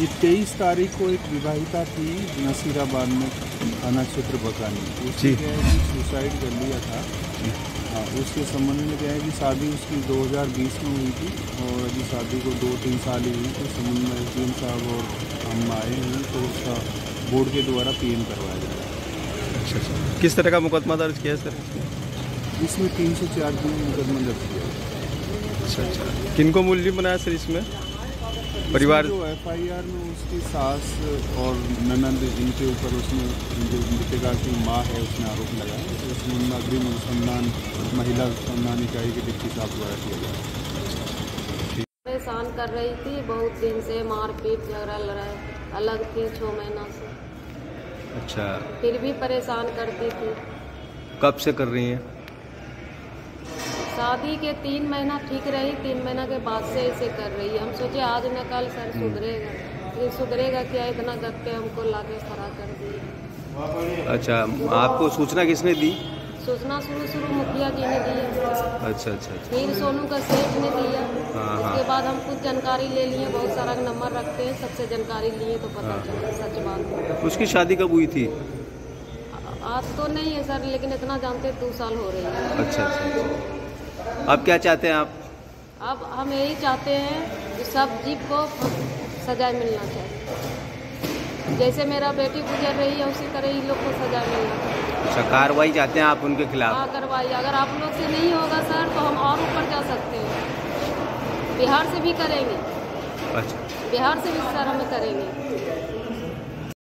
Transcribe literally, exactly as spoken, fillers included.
ये तेईस तारीख को एक विवाहिता थी नसीराबाद में थाना क्षेत्र बकानी, उसने क्या है कि सुसाइड कर लिया था। हाँ, उसके संबंध में क्या है कि शादी उसकी दो हज़ार बीस में हुई थी और अभी शादी को दो तीन साल ही हुई। उस संबंध में एस डी एम साहब और हम आए हैं तो उसका बोर्ड के द्वारा पी एम करवाया जा रहा है। अच्छा सर, किस तरह का मुकदमा दर्ज किया सर? इसमें तीन सौ चार दिन मुकदमा दर्ज किया। अच्छा अच्छा, किनको मूल्य बनाया सर इसमें? परिवार जो एफ आई आर में उसकी सास और ननंद इनके ऊपर उसने जो मृतका की माँ है उसने आरोप लगाया। उसमें अग्रिम अनुसंधान महिला अनुसंधान इकाई के डिप्टी साहब द्वारा किया गया। परेशान कर रही थी बहुत दिन से, मारपीट झगड़ा लड़ाई अलग थी छः महीना से। अच्छा, फिर भी परेशान करती थी। कब से कर रही हैं? शादी के तीन महीना ठीक रही, तीन महीना के बाद से ऐसे कर रही है। हम सोचे आज न कल सर सुधरेगा, लेकिन सुधरेगा क्या, इतना गत पे हमको लाके खड़ा कर दिए। अच्छा, आपको सूचना किसने दी? सूचना शुरू शुरू मुखिया जी ने दी। अच्छा अच्छा, फिर सोनू का सेठ ने दिया। उसके बाद हम खुद जानकारी ले लिए, बहुत सारा नंबर रखते हैं, सबसे जानकारी लिए तो पता चला सच बात। उसकी शादी कब हुई थी? आज तो नहीं है सर, लेकिन इतना जानते दो साल हो रही है। अच्छा अच्छा, अब क्या चाहते हैं आप? अब हम यही चाहते हैं कि सब जीव को सजा मिलना चाहिए, जैसे मेरा बेटी गुजर रही है उसी तरह इन लोग को सजा मिलना चाहिए। अच्छा, कार्रवाई चाहते हैं आप उनके खिलाफ? हाँ, कार्रवाई। अगर आप लोग से नहीं होगा सर तो हम और ऊपर जा सकते हैं, बिहार से भी करेंगे। अच्छा, बिहार से भी सर हम करेंगे।